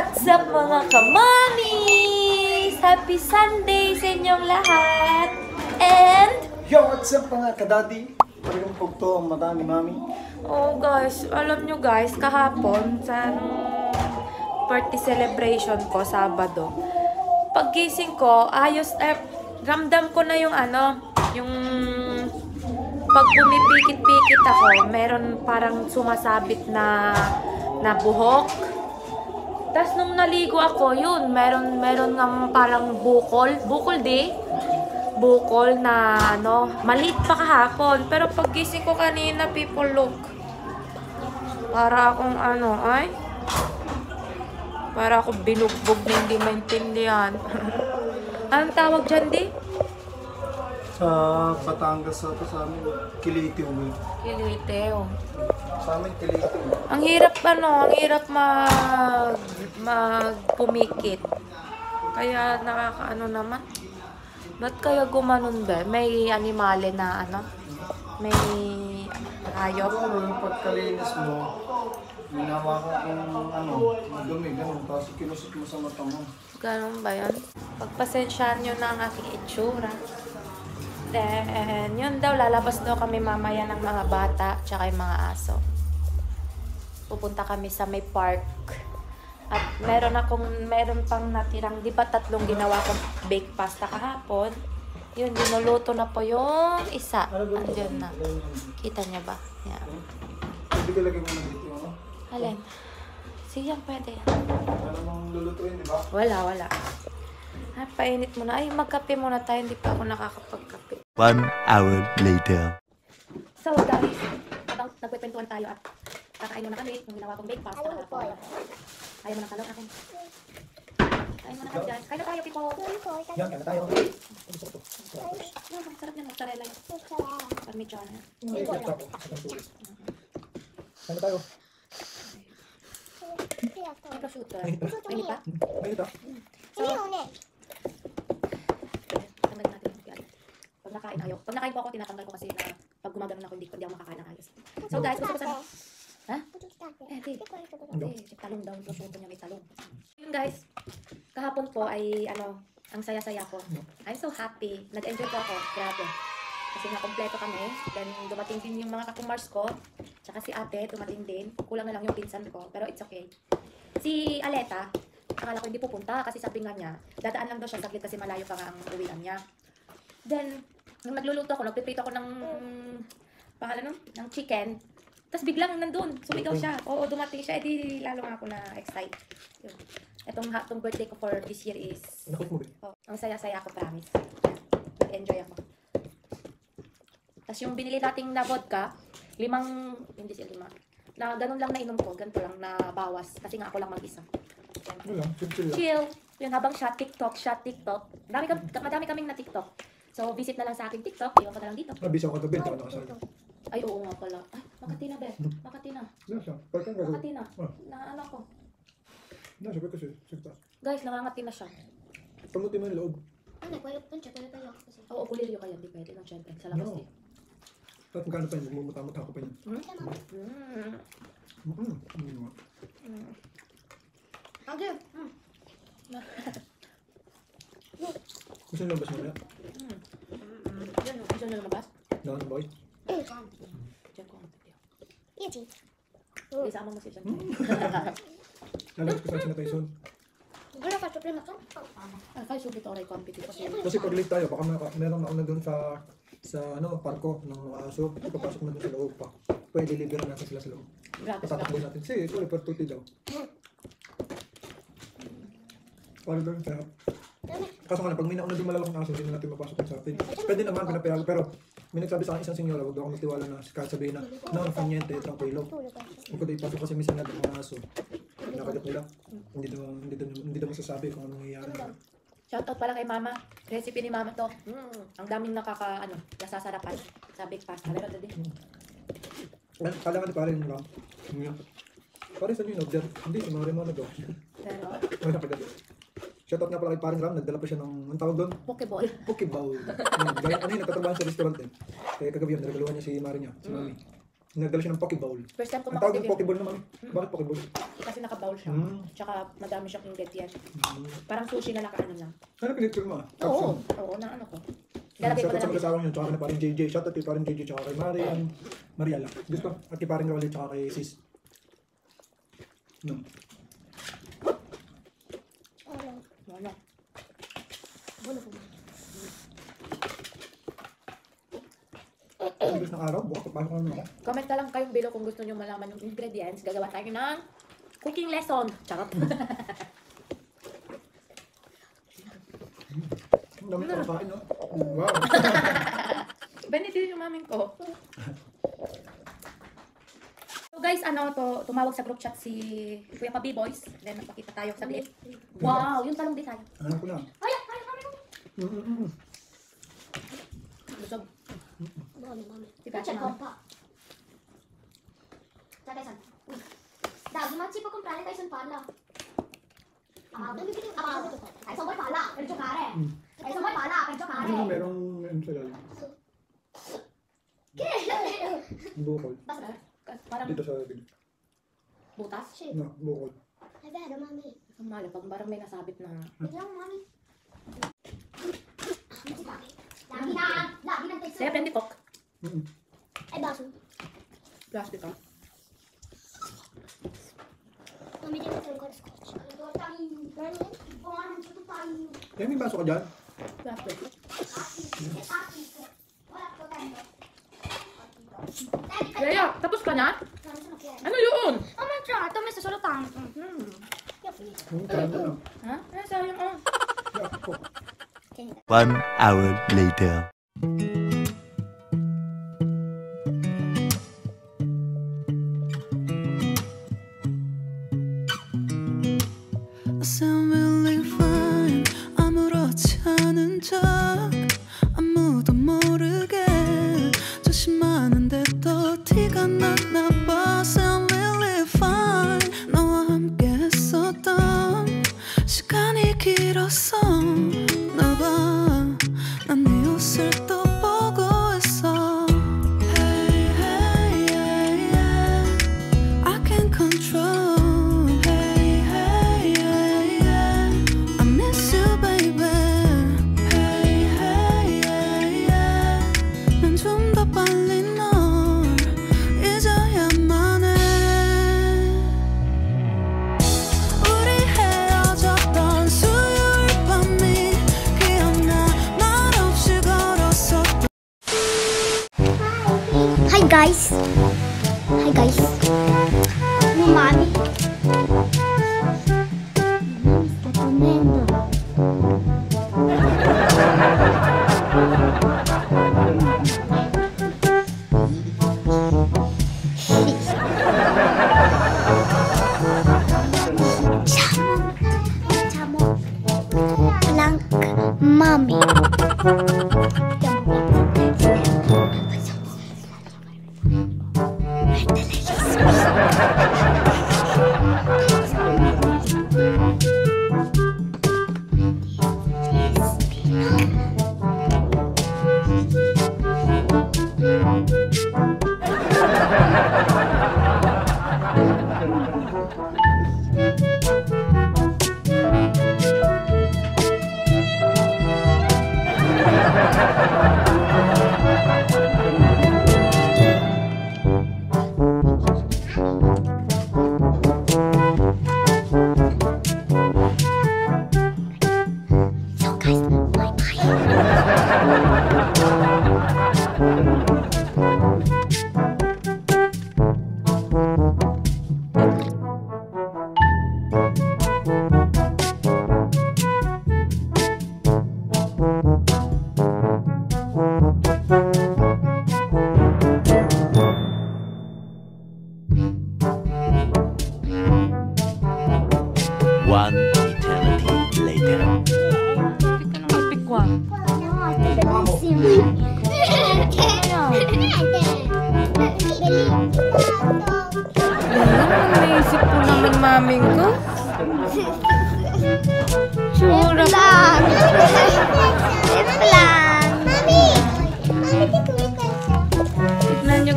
What's up mga kamamis? Happy Sunday sa inyong lahat. And yo, what's up mga kadaddy? Parang pugto ang mata ni mami. Oh guys, alam nyo guys, kahapon sa party celebration ko, Sabado, paggising ko, ayos, ramdam ko na yung ano, yung pag pumipikit-pikit ako, meron parang sumasabit na buhok. Tapos nung naligo ako, yun, meron ng parang bukol na ano, maliit pa kahapon. Pero paggising ko kanina, people look. Para akong ano, ay? Para ako binugbog na hindi maintindihan. Anong tawag dyan, di? Sa Batangas ito sa amin, kilitiw. Kilitiw. Sa amin, kilitiw. Ang hirap ano, ang hirap magpumikit. Kaya nakakaano naman. Ba't kaya gumanon ba? May animale na ano? May hayop. Yung pagkalinis mo, minawakan kong ano, madumi, ganun. Tapos kinusit mo sa mata mo. Ganun ba yan? Pagpasensyahan nyo na ang aking itsura. And yun daw, lalabas daw kami mamaya ng mga bata tsaka yung mga aso. Pupunta kami sa may park. At meron pang natirang, di ba tatlong ginawa kong baked pasta kahapon? Yun, dinuluto na po yung isa. Andiyan na. Kita niya ba? Yan. Pwede ka lagay mo na dito, ano? Alin? Sige, pwede yan. Wala namang lulutuin, di ba? Wala. Ay, painit muna. Ay, magkape muna tayo. Hindi pa ako nakakapagkape. 1 hour later. So, guys, nagpwentuhan tayo at kakain muna kami. Nung ginawa kong baked pasta. Ayaw mo na kalong akin. Kain muna kami, guys. Kain na tayo, Pipo. Yan, kain na tayo. Sarap yan. Mozzarella yan. Parmigiana. Kain na tayo. May prosciutto. May pa? May pa. Pag nakain po ako, tinatanggal ko kasi na pag gumagano na ako, hindi ako makakain ng ayos. So guys, gusto ko sana... Ha? Talong daw, prosciutto niya, may talong. Yun guys, kahapon po ay ano, ang saya-saya ko. I'm so happy. Nag-enjoy po ako. Grabe. Kasi nakompleto kami. Then dumating din yung mga kakumars ko. Tsaka si ate, dumating din. Kulang na lang yung pinsan ko, pero it's okay. Si Aleta, akala ko hindi pupunta kasi sabi nga niya, dadaan lang daw siya saglit kasi malayo pa nga ang uwian niya. Then, nung nagluluto ako, nagpiprito ako ng ng chicken. Tapos biglang nandun, sumigaw siya. Oo, dumating siya. Eh di lalo nga ako na-excite. Yun. Itong birthday ko for this year is... Oh, ang saya-saya ako, promise. Nag-enjoy ako. Tapos yung binili nating na vodka, hindi siya lima. Na ganun lang nainom ko, ganito lang na bawas. Kasi nga ako lang mag-isa. Chill. Yun, habang siya, TikTok. Madami kaming na TikTok. So, visit na lang sa akin TikTok. Iwan ka na lang dito. Abis ako kagabi. Ay, oo nga pala. Ay, Makati na, Beth. Makati na. Naano ko. Sabi kasi, sigtas. Guys, nangangati na siya. Pamuti mo yung loob. Ano, nagwalap ka siya. Pwede tayo kasi. Oo, kuliryo kayo. Di pwede lang, syempre. Sa labas din. Tapos magkano pa yun? Mumutamot ako pa yun. Thank you. Gusto nyo labas mo na? Gusto nyo labas? Down, boy. Diyan ko ang tapiyo. Iyachi. Isama mo si John. Lalabas ko saan sila tayo soon. Gula ka, supli na ka? Kaya supli to oray competitive. Kasi pag late tayo, baka meron na doon sa ano, parko ng aso. Kapasok na doon sa loob pa. Pwede deliveran natin sila sa loob. Patatakbo natin. Sige, ito ay pertuti daw. Pwede doon sa... Kaso nga na, pag may naunod yung malalakang aso, hindi na natin mapasok sa atin. Pwede naman, pinapayago, pero may nagsabi sa akin isang senyola, huwag daw akong natiwala na kahit sabihin na, no, kanyente, tranquilo. Huwag ko daw ipasok kasi minsan na doon ang aso. Nakadapila. Hindi daw masasabi kung anong nangyayari. Shoutout pala kay Mama. Recipe ni Mama to. Ang daming nasasarapan. Sabi pa, kalero to din. Kala nga na parin lang. Parin saan yung observe? Hindi, imawari mo na daw. Pero? Shoutout nga pala kay Parang Ram, nagdala pa siya ng, anong tawag doon? Pokeball. Ano yun, nagtatrabahan sa restaurant eh. Kaya kagabi yun, nagagaluhan niya si Mami. nagdala siya ng Pokeball. First time ko makakita. Ang tawag ng Pokeball naman. Bakit Pokeball? Kasi naka-bowl siya. Tsaka madami siyang ingredient. Parang sushi na naka-ano na. Ano pinicture mo? Oo. Oo, na ano ko. Lalagay ko na lang. Shoutout sa kasama niyo. Tsaka na parang JJ. Shoutout kay parang JJ. Tsaka kay Marian. Mariala. Gusto? At kay parang Rawali. Tsaka kay Sis. No. Wala. Wala ko. Gusto ng araw, bukas papasok naman ako. Comment na lang kayong below kung gusto niyo malaman yung ingredients. Gagawa tayo ng cooking lesson. Charot. Ang dami ko kain, no? Wow. Benedict yung maming ko. So guys, ano to, tumawag sa group chat si Kuya Pabi Boys. Then magpakita tayo sa clip. Wow, yung talong design. Ano ko na? Ay, ay, kami ko. Busog. Mami, mami. Diba, c'è compa. C'è Tyson. Da, domani ci può comprare Tyson parla. Amado, mi dico, amado. Tyson vuoi parla per giocare? Tyson vuoi parla per giocare? Non vero un regalo. Che? Buco. Basta. Dito sa bibig. Butas? No, buko. Ay, vero, mami. Mali, pag parang may nasabit na. Biglang, mami. Saya aprende cook. Ay, baso. Plastic ka. Kaya may baso ka dyan? Plastic. Kaya, tapos ka na? Ano yun? Oh my God, ito may sasulatan. Ha? Ay, sayang oh. 1 hour later. Guys, hi guys, mami, sta comendo. Ciao, Blanc, mami.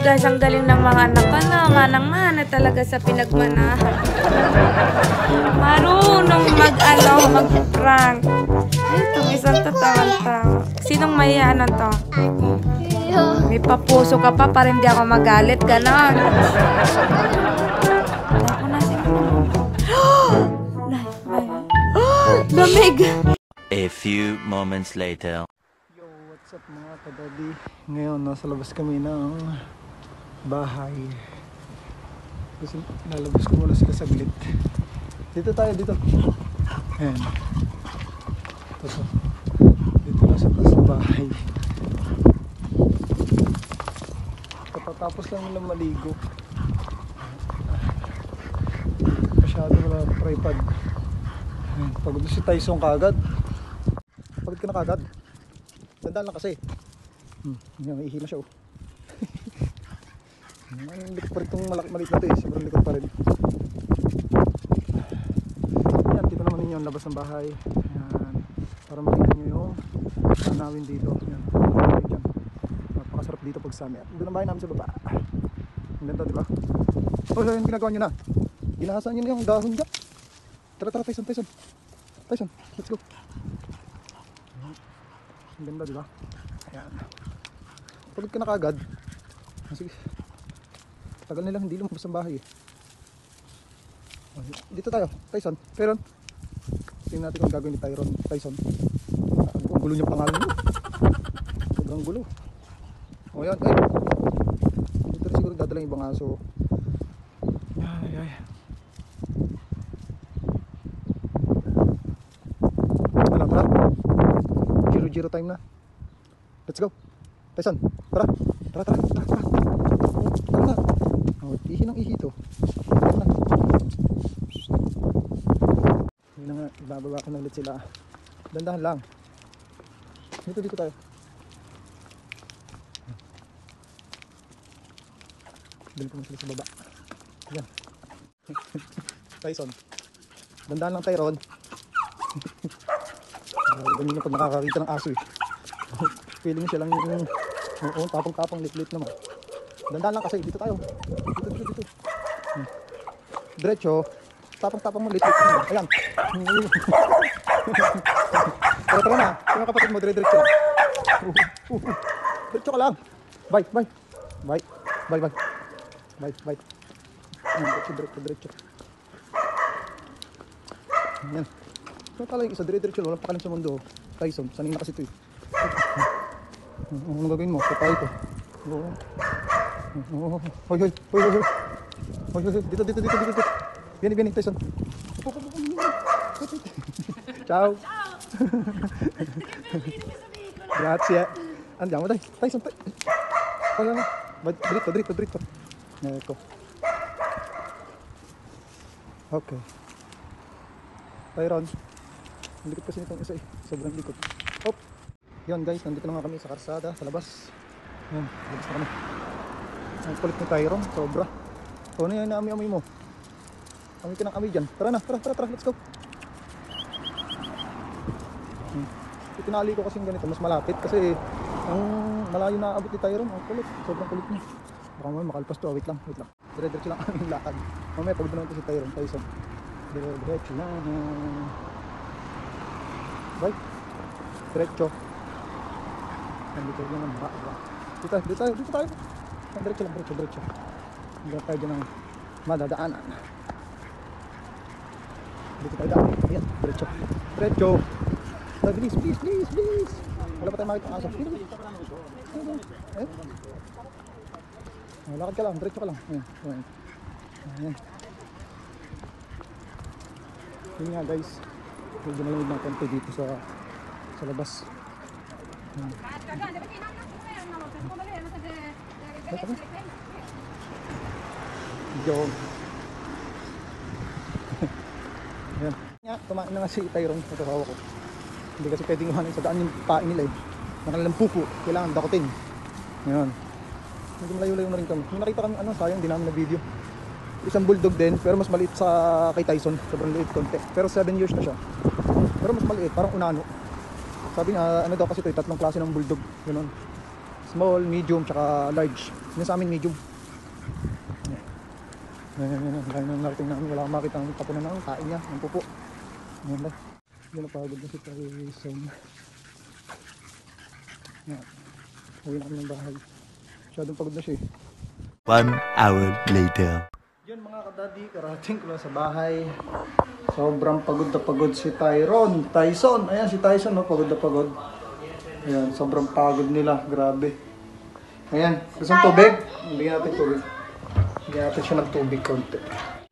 guys, ang galing ng mga anak ko na. Manang-mana talaga sa pinagmanahan. Marunong mag-prank. Itong isang tatawang-tawa. Sinong may ano to? May papuso ka pa para hindi ako magalit. Ganon. Ako na siya. Damig! A few moments later. Yo, what's up mga kadadi? Ngayon, nasa labas kami ng bahay. Kasi nalabas ko muna sila sa bilit. Dito tayo, dito. Ayan. Tapos, dito na sa bahay. Tapos lang nilang maligo. Masyado wala ng tripod. Pagod si Tyson kagad. Pagod ka na kagad. Tandaan lang kasi. Naihi na siya oh. Ang likod pa rin itong maliit na ito eh. Sobrang likod pa rin. Ayan, dito naman ninyo ang labas ng bahay. Ayan. Para makita nyo yung tanawin dito. Ayan. Napakasarap dito pag summer. Doon ang bahay namin sa baba. Ang ganda diba? Oh, so yung ginagawa nyo na. Ginahasaan nyo na yung dahon dyan. Tara, tara, Tyson, Tyson. Tyson, let's go. Ang ganda, diba? Ayan. Pagod ka na kaagad. Sige. Tagal nilang hindi lumabas ang bahay eh. Dito tayo, Tyson. Tyron. Tingnan natin kung gagawin ni Tyron. Tyson. Ang gulo niya pangalan niyo. Sobrang gulo. O yan, ay. Dito rin siguro dadala yung ibang aso. Ay, ay. Zero time na. Let's go. Tyson, tara. Tara, tara, tara, tara. Tara na. Oh, ihi ng ihi to. Tara na. Yun na nga, ibababa ko na ulit sila. Dandahan lang. Dito, dito tayo. Dali ko na sila sa baba. Ayan. Tyson. Dandahan lang, Tyron. Ganyan na pag nakakakita ng aso eh. Feeling siya lang yung tapang-tapang, lit-lit naman. Dandan lang kasi, dito tayo. Dito, dito, dito. Diretso, tapang-tapang mo, lit-lit naman. Ayan. Tara, tara na. Yung kapatid mo, dire-diretso. Diretso ka lang. Bye, bye. Bye, bye, bye. Bye, bye. Diretso, diretso, diretso. Ayan. Saan pala yung isa? Dire-diretso. Walang pakalim sa mundo. Tyson, sanin na kasi ito eh. Anong gagawin mo? Kapay ito. Hoy, hoy, hoy, hoy, hoy. Hoy, hoy, hoy. Dito, dito, dito, dito. Biyani, biyani, Tyson. Ciao. Ciao. Grazie. Andiamo, dai. Tyson, Tyson. Dritto, dritto, dritto. Ecco. Ok. Tyron. Ang likod kasi nitong isa eh. Sobrang likod. Op! Yun guys, nandito na nga kami sa karsada, sa labas. Yun, labas na kami. Ang kulit ni Tyron, sobra. O ano yan, naami-ami mo. Ami ka ng ami dyan. Tara na, tara, tara, tara, let's go. Itinali ko kasi yung ganito, mas malapit kasi ang malayo na abot ni Tyron, ang kulit. Sobrang kulit niya. Baka mamaya makalpas to, wait lang, wait lang. Dire-diretso lang ang lakad. Mamaya pagod naman ito si Tyron, Tyson. Dire-diretso lang. Right? Diretso. Nandito yun ang baka. Dito, dito tayo, dito tayo. Diretso lang, diretso, diretso. Hindi tayo dyan ang madadaanan. Dito tayo daan. Ayan, diretso. Diretso. Bilis, bilis, bilis, bilis. Wala pa tayo makita ang aso. Lakad ka lang, diretso ka lang. Ayan, ayan. Yun nga guys. Medyo nalamig ng konti dito sa labas. Diyon. Ayan. Tumain na nga si Tyron. Natasawa ko. Hindi kasi pwedeng uhanin sa daan yung pain nila eh. Nakalalang pupo. Kailangan dakutin. Ayan. Medyo malayo-layo na rin kami. May nakita kami sayang din namin na video. Isang bulldog din, pero mas maliit sa kay Tyson. Sobrang liit konti. Pero 7 years na siya. Pero mas maliit, parang unano. Sabi nga, ano daw kasi ito, tatlong klase ng bulldog. Ganun. small, medium, tsaka large. Yun sa amin, medium. Dahil nang narating namin, wala kang makita ng tapunan na kain niya, ng pupo. Ayan lang. Yan, napagod na si Tarisong. Ayan. Huwi na kami ng bahay. Masyadong pagod na siya eh. 1 hour later. Yun mga kadadi, karating ko lang sa bahay. Sobrang pagod na pagod si Tyson. Ayan si Tyson, no? Pagod na pagod. Ayan, sobrang pagod nila. Grabe. Ayan, gusto ng tubig? Bigyan natin tubig. Bigyan natin siya ng tubig konti.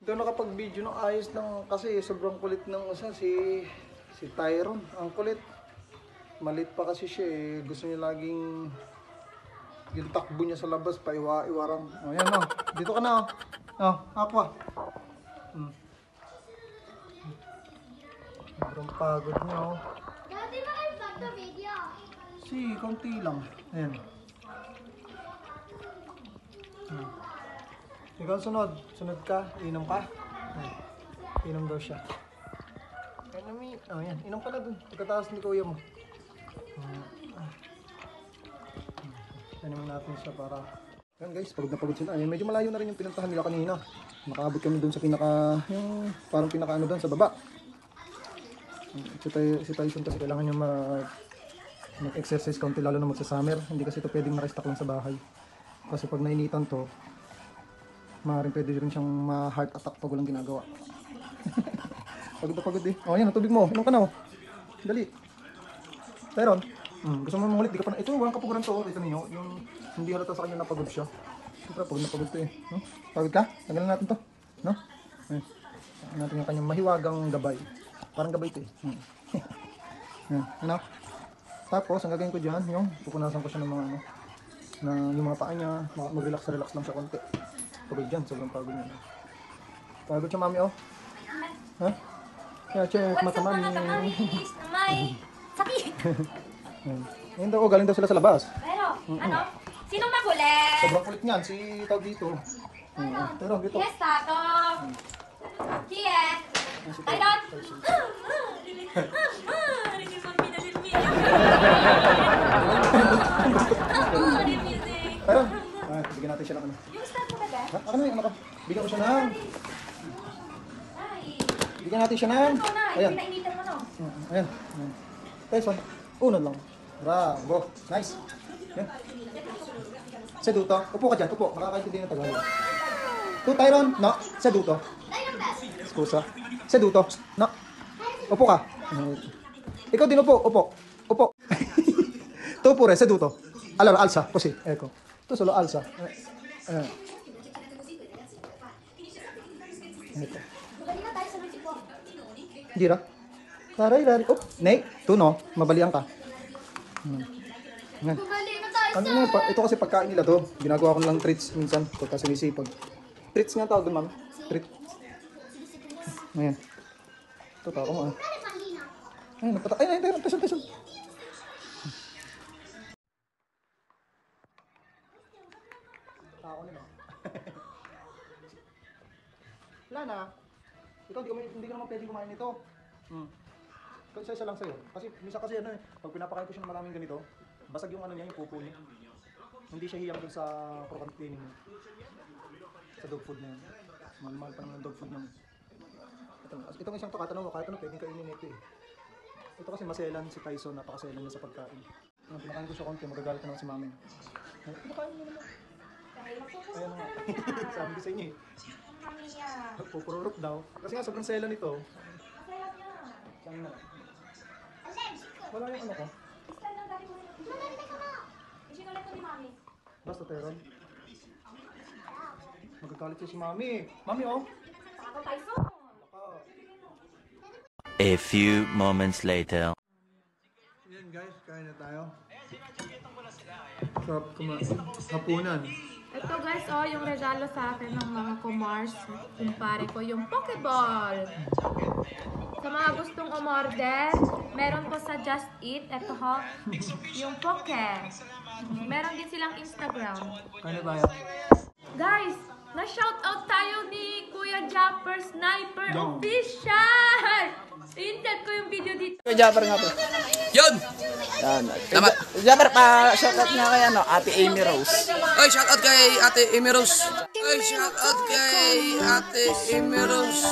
Doon nakapag-video ng ayos ng kasi sobrang kulit ng isa si Tyron. Ang kulit. Malit pa kasi siya eh. Gusto niya laging yung takbo niya sa labas pa iwarang. Ayan o. Dito ka na o. Oh, aqua. Sobrang pagod niya, oh. Dati ba kayo vlog na video? Si, konti lang. Ayan. Ikaw sunod. Sunod ka. Inom ka. Ayan. Inom daw siya. Inom, oh, ayan. Inom ka na dun. Pagkataas ni kuya mo. Inom natin siya para... Ayan guys, pagod na pagod sila. Ayan, medyo malayo na rin yung pinuntahan nila kanina. Makaabot kami dun sa pinaka, yung parang pinaka ano dun, sa baba. Si Tyson kasi kailangan niya mag-exercise kaunti lalo na magsa-summer. Hindi kasi ito pwedeng nakastack lang sa bahay. Kasi pag nainitan to, maaaring pwede rin siyang ma-heart attack pag walang ginagawa. Pagod na pagod eh. O, ayan, natubig mo. Inom ka na o. Dali. Tyron. Gusto mo mangulit, di ka pa na. Ito, walang kapuguran to. Ito niyo, yung hindi halata sa kanya napagod siya. Siyempre, pagod na pagod to eh. No? Pagod ka? Tanggalan natin to. No? Ayan. Tanggalan natin yung kanyang mahiwagang gabay. Parang gabay to eh. Ayan. Ano? Tapos, ang gagawin ko dyan, yung pupunasan ko siya ng mga ano, na yung mga paa niya, mag-relax lang siya konti. Pagod dyan, sobrang pagod niya. Pagod siya, mami, oh. Ha? Kaya, check, mata, mami. What's up, mata, mami? Is na may sakit. Ayun daw, galing daw sila sa labas. Pero, ano? Sino makulit? Sobrang kulit niyan, si tao dito. Pero, dito. Yes, tato. Kiek. I don't. Pero, bigyan natin siya ng ano. Yung star ko ba? Ako na, ano ka? Bigyan ko siya ng... Bigyan natin siya ng... Ayan. Ayan. Tyson. Unod lang. Bravo. Nice. Yan. Seduto. Upo ka dyan. Upo. Makakaintindi ng Tagalog. To Tyron. No. Seduto. Skusa. Seduto. No. Upo ka. Ikaw din upo. Upo. Upo. To pure. Seduto. Allora, alza. Così. Ecco. Tu solo alza. Gira. Taray-rari. Oh, nay, ito no, mabalian ka. Mabalian na tayo. Ano na, ito kasi pagkain nila to. Ginagawa ko lang treats minsan. Pagka sinisipag. Treats nga tawag doon, ma'am. Treats. Ayan. Ito tawag ko nga. Ayan, nagpata. Ayan, ayan, pasyon. Tako nila. Wala na. Ito, hindi ko naman pwede kumain nito. Kasi isa lang sa'yo. Kasi minsan kasi ano eh, pag pinapakain ko siya ng maraming ganito, basag yung ano niya, yung pupo niya. Hindi siya hiyang dun sa procantini niya. Sa dog food niya. Mahal-mahal pa naman ang dog food niya. Itong isang takatanong mo, kahit ano pwedeng kainin nito eh. Ito kasi maselan si Tyson, napakaselan niya sa pagkain. Nung pinakain ko siya konti, magagalit na lang si mami. Pinakain niya naman. Kaya nga, sabi ko sa inyo eh. Pupururok daw. Kasi nga sobrang selan nito. Saan na? Wala yung ano ko. Basta Tyron. Magagalit siya si mami. Mami oh. A few moments later. Ayan guys, kain na tayo. Sarap hapunan. Ito guys, oh, yung regalo sa akin ng mga kumars. Kumpare ko yung Pokeball. Sa mga gustong umorder, meron po sa Just Eat. Ito ho, yung Poke. Meron din silang Instagram. Kaya ba yun? Guys, Nah, shout out tayo ni Kuya Japer Sniper Official. Ingat ko yung video dito. Kuya Japer nga po. Yun! Yan. Japer pa, shout out na kay ano, Ate Amy Rose. Oy, shout out kay Ate Amy Rose. Oy, shout out kay Ate Amy Rose.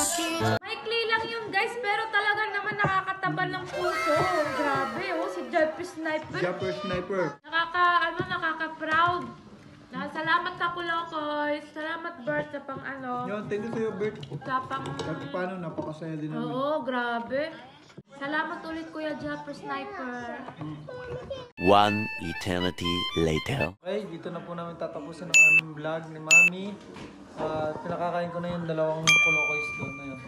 Maikli lang yun guys, pero talaga naman nakakataba ng puso. Grabe oh, si Japer Sniper. Japer Sniper. Nakaka-proud. Nah, salamat ako Lokoy. Salamat Bert sa pang ano. Yon, thank you sa'yo Bert. Sa pang... Kahit paano, napakasaya din namin. Oo, grabe. Salamat ulit Kuya Japer Sniper. One eternity later. Okay, dito na po namin tatapusin ang aming vlog ni Mami. Pinakakain ko na yung dalawang kolokoys doon na yun.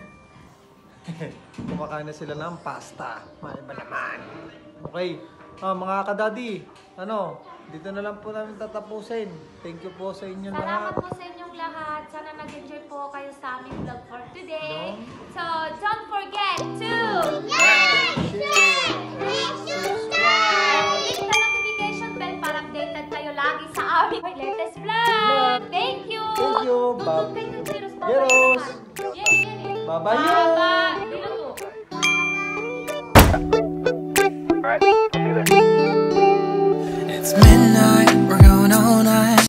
Kumakain na sila ng pasta. Mali ba naman? Okay. Mga kadaddy, ano, dito na lang po namin tatapusin. Thank you po sa inyo lahat. Salamat po sa inyong lahat. Sana nag-enjoy po kayo sa aming vlog for today. So, don't forget to subscribe! Click the notification bell para updated kayo lagi sa aming latest vlog. Thank you! Thank you! Bye-bye! It's